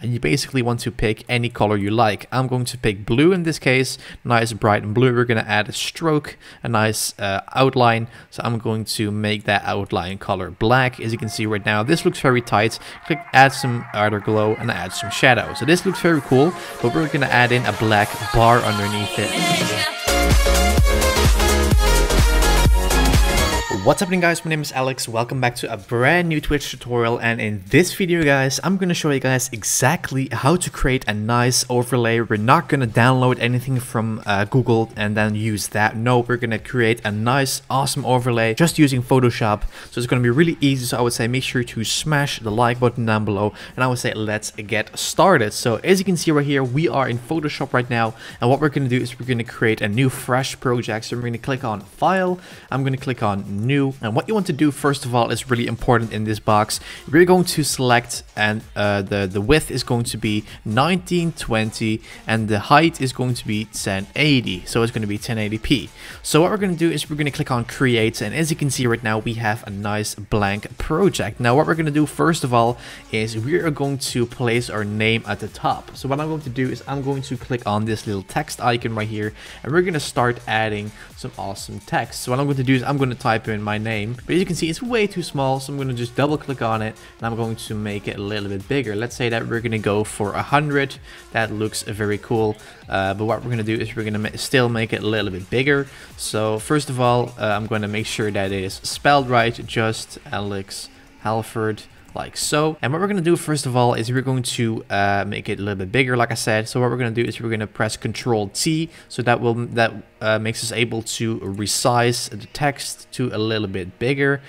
and you basically want to pick any color you like. I'm going to pick blue in this case, nice bright and blue. We're going to add a stroke, a nice outline. So I'm going to make that outline color black. As you can see right now, this looks very tight. Click add some underglow and add some shadow. So this looks very cool, but we're going to add in a black bar underneath it. What's happening, guys? My name is Alex. Welcome back to a brand new Twitch tutorial, and in this video, guys, I'm going to show you guys exactly how to create a nice overlay. We're not going to download anything from Google and then use that. No, we're going to create a nice, awesome overlay just using Photoshop. So it's going to be really easy. So I would say make sure to smash the like button down below, and I would say let's get started. So as you can see right here, we are in Photoshop right now, and what we're going to do is we're going to create a new fresh project. So we're going to click on File. I'm going to click on New. And what you want to do first of all is really important in this box. We're going to select, and the width is going to be 1920 and the height is going to be 1080. So it's going to be 1080p. So what we're going to do is we're going to click on Create, and as you can see right now, we have a nice blank project. Now what we're going to do first of all is we are going to place our name at the top. So what I'm going to do is I'm going to click on this little text icon right here, and we're going to start adding some awesome text. So what I'm going to do is I'm going to type in my name, but as you can see, it's way too small, so I'm going to just double click on it and I'm going to make it a little bit bigger. Let's say that we're going to go for 100. That looks very cool, but what we're going to do is we're going to still make it a little bit bigger. So first of all, I'm going to make sure that it is spelled right, just Alex Halford, like so. And what we're going to do first of all is we're going to make it a little bit bigger, like I said. So what we're going to do is we're going to press Ctrl+T, so that makes us able to resize the text to a little bit bigger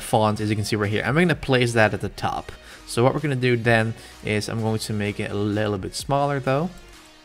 font, as you can see right here. I'm going to place that at the top. So what we're going to do then is I'm going to make it a little bit smaller though.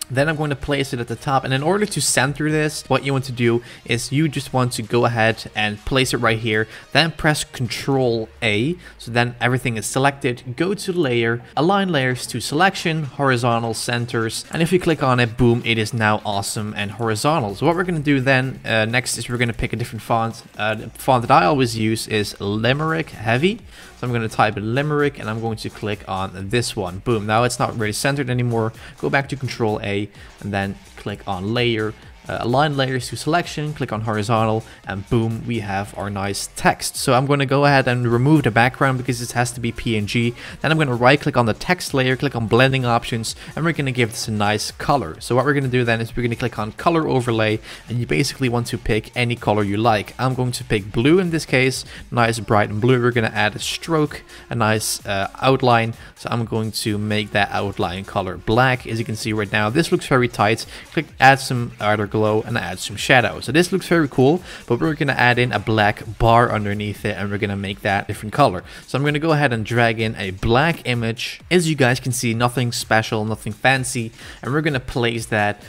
Then I'm going to place it at the top, and in order to center this, what you want to do is you just want to go ahead and place it right here, then press Ctrl+A, so then everything is selected. Go to Layer, Align Layers to Selection, Horizontal Centers, and if you click on it, boom, it is now awesome and horizontal. So what we're going to do then next is we're going to pick a different font. The font that I always use is Limerick Heavy. So I'm going to type in Limerick, and I'm going to click on this one. Boom, now it's not really centered anymore. Go back to Ctrl+A, and then click on Layer, Align Layers to Selection, click on Horizontal, and boom, we have our nice text. So I'm going to go ahead and remove the background because this has to be PNG. Then I'm going to right click on the text layer, click on Blending Options, and we're going to give this a nice color. So what we're going to do then is we're going to click on Color Overlay, and you basically want to pick any color you like. I'm going to pick blue in this case, nice bright and blue. We're going to add a stroke, a nice outline. So I'm going to make that outline color black. As you can see right now, this looks very tight. Click add some underglow and add some shadow. So this looks very cool, but we're going to add in a black bar underneath it, and we're going to make that different color. So I'm going to go ahead and drag in a black image. As you guys can see, nothing special, nothing fancy, and we're going to place that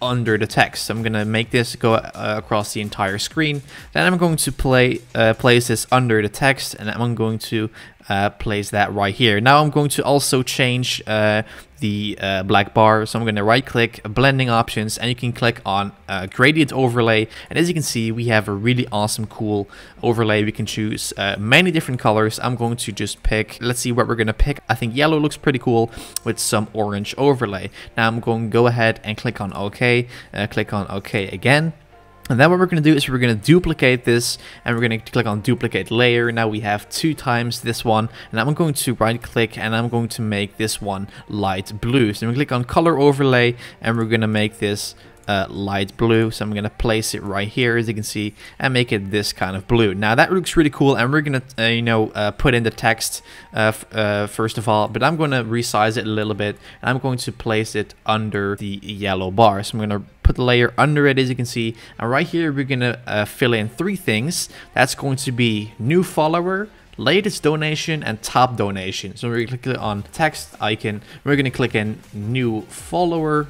under the text. So I'm going to make this go across the entire screen. Then I'm going to place this under the text, and I'm going to place that right here. Now I'm going to also change the black bar. So I'm going to right click, Blending Options, and you can click on Gradient Overlay. And as you can see, we have a really awesome, cool overlay. We can choose many different colors. I'm going to just pick, let's see what we're going to pick. I think yellow looks pretty cool with some orange overlay. Now I'm going to go ahead and click on OK, click on OK again. And then what we're going to do is we're going to duplicate this, and we're going to click on Duplicate Layer. Now we have two times this one, and I'm going to right click, and I'm going to make this one light blue. So we click on Color Overlay, and we're going to make this light blue. So I'm going to place it right here, as you can see, and make it this kind of blue. Now that looks really cool, and we're going to put in the text first of all, but I'm going to resize it a little bit, and I'm going to place it under the yellow bar. So I'm going to put the layer under it, as you can see, and right here we're going to fill in three things. That's going to be new follower, latest donation, and top donation. So we're going to click on text icon, we're going to click in new follower,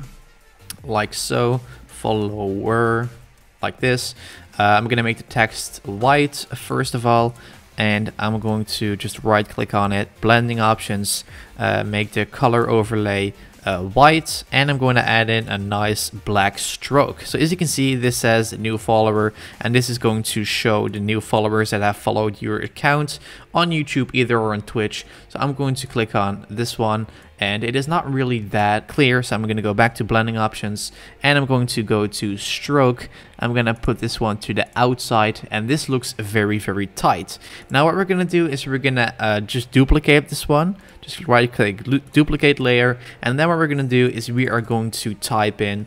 like so, follower, like this. I'm going to make the text white first of all, and I'm going to just right click on it, Blending Options, make the color overlay white, and I'm going to add in a nice black stroke. So as you can see, this says new follower, and this is going to show the new followers that have followed your account on YouTube either or on Twitch. So I'm going to click on this one, and it is not really that clear, so I'm going to go back to blending options, and I'm going to go to stroke. I'm going to put this one to the outside, and this looks very, very tight. Now what we're going to do is we're going to just duplicate this one. Just right click, duplicate layer, and then what we're going to do is we are going to type in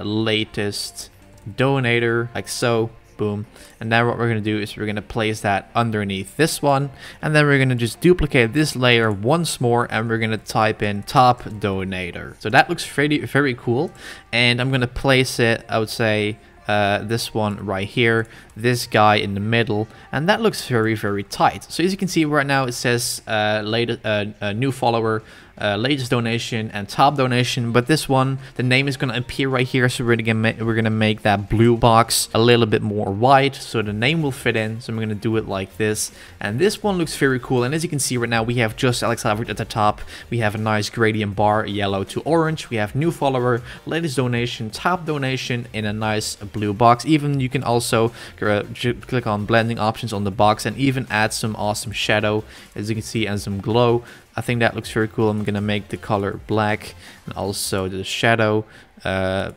latest donator, like so. Boom. And now what we're going to do is we're going to place that underneath this one, and then we're going to just duplicate this layer once more, and we're going to type in top donator. So that looks very, very cool, and I'm going to place it, I would say, this one right here, this guy in the middle, and that looks very, very tight. So as you can see right now, it says new follower, latest donation, and top donation, but this one, the name is going to appear right here, so we're gonna make that blue box a little bit more wide so the name will fit in. So I'm gonna do it like this, and this one looks very cool. And as you can see right now, we have just Alex Halford at the top, we have a nice gradient bar, yellow to orange, we have new follower, latest donation, top donation in a nice blue box. Even you can also click on blending options on the box and even add some awesome shadow, as you can see, and some glow. I think that looks very cool. I'm gonna make the color black and also the shadow,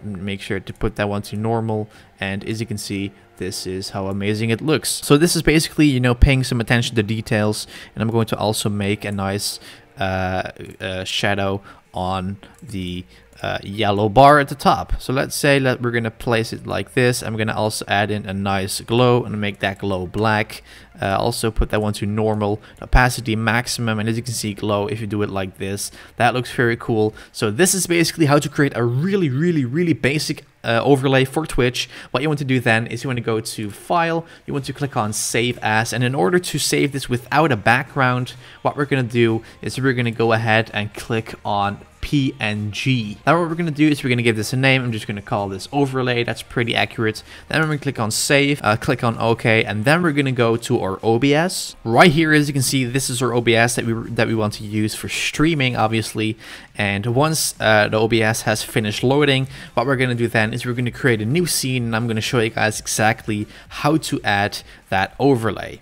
make sure to put that one to normal, and as you can see, this is how amazing it looks. So this is basically, you know, paying some attention to details, and I'm going to also make a nice shadow on the yellow bar at the top. So let's say that we're gonna place it like this. I'm gonna also add in a nice glow and make that glow black, also put that one to normal, opacity maximum, and as you can see, glow, if you do it like this, that looks very cool. So this is basically how to create a really, really, really basic overlay for Twitch. What you want to do then is you want to go to file, you want to click on save as, and in order to save this without a background, what we're going to do is we're going to go ahead and click on PNG. Now what we're going to do is we're going to give this a name. I'm just going to call this overlay. That's pretty accurate. Then we're going to click on save, click on OK, and then we're going to go to our OBS. Right here, as you can see, this is our OBS that we want to use for streaming, obviously. And once the OBS has finished loading, what we're going to do then is we're going to create a new scene, and I'm going to show you guys exactly how to add that overlay.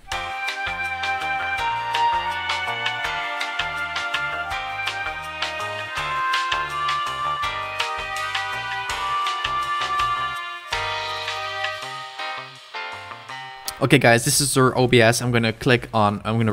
Okay guys, this is our OBS. I'm gonna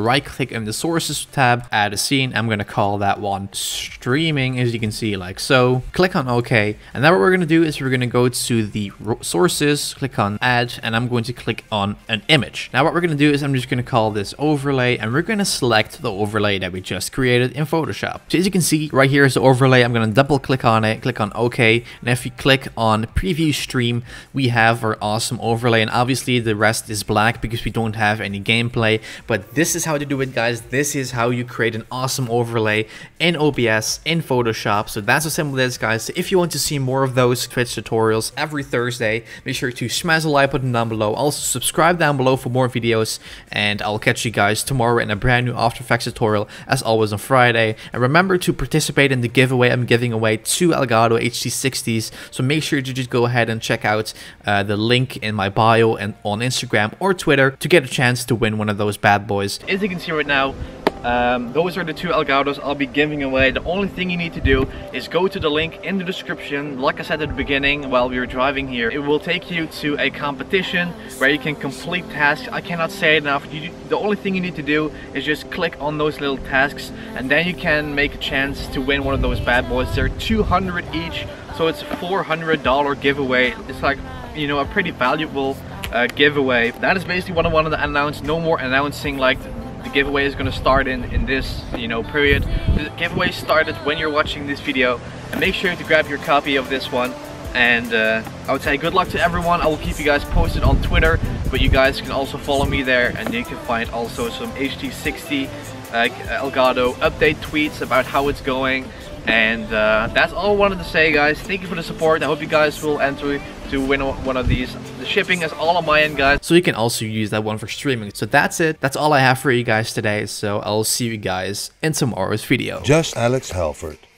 right click in the sources tab, add a scene. I'm gonna call that one streaming, as you can see, like so. Click on OK, and now what we're gonna do is we're gonna go to the sources, click on add, and I'm going to click on an image. Now what we're gonna do is I'm just gonna call this overlay, and we're gonna select the overlay that we just created in Photoshop. So as you can see, right here is the overlay. I'm gonna double click on it, click on OK, and if you click on preview stream, we have our awesome overlay, and obviously the rest is black, because we don't have any gameplay. But this is how to do it, guys. This is how you create an awesome overlay in OBS, in Photoshop. So that's how simple it is, guys. So if you want to see more of those Twitch tutorials every Thursday, make sure to smash the like button down below. Also subscribe down below for more videos, and I'll catch you guys tomorrow in a brand new After Effects tutorial, as always on Friday. And remember to participate in the giveaway. I'm giving away 2 Elgato HD60s, so make sure to just go ahead and check out the link in my bio and on Instagram or Twitter to get a chance to win one of those bad boys. As you can see right now, those are the 2 Elgatos I'll be giving away. The only thing you need to do is go to the link in the description. Like I said at the beginning, while we were driving here, it will take you to a competition where you can complete tasks. I cannot say it enough. The only thing you need to do is just click on those little tasks, and then you can make a chance to win one of those bad boys. They're 200 each, so it's a $400 giveaway. It's like, you know, a pretty valuable giveaway. That is basically what I wanted to announce. No more announcing like the giveaway is gonna start in this, you know, period. The giveaway started when you're watching this video, and make sure to grab your copy of this one. And I would say good luck to everyone. I will keep you guys posted on Twitter, but you guys can also follow me there, and you can find also some HD60 Elgato update tweets about how it's going. And that's all I wanted to say, guys. Thank you for the support. I hope you guys will enter to win one of these. The shipping is all on my end, guys. So you can also use that one for streaming. So that's it. That's all I have for you guys today. So I'll see you guys in tomorrow's video. Just Alex Halford.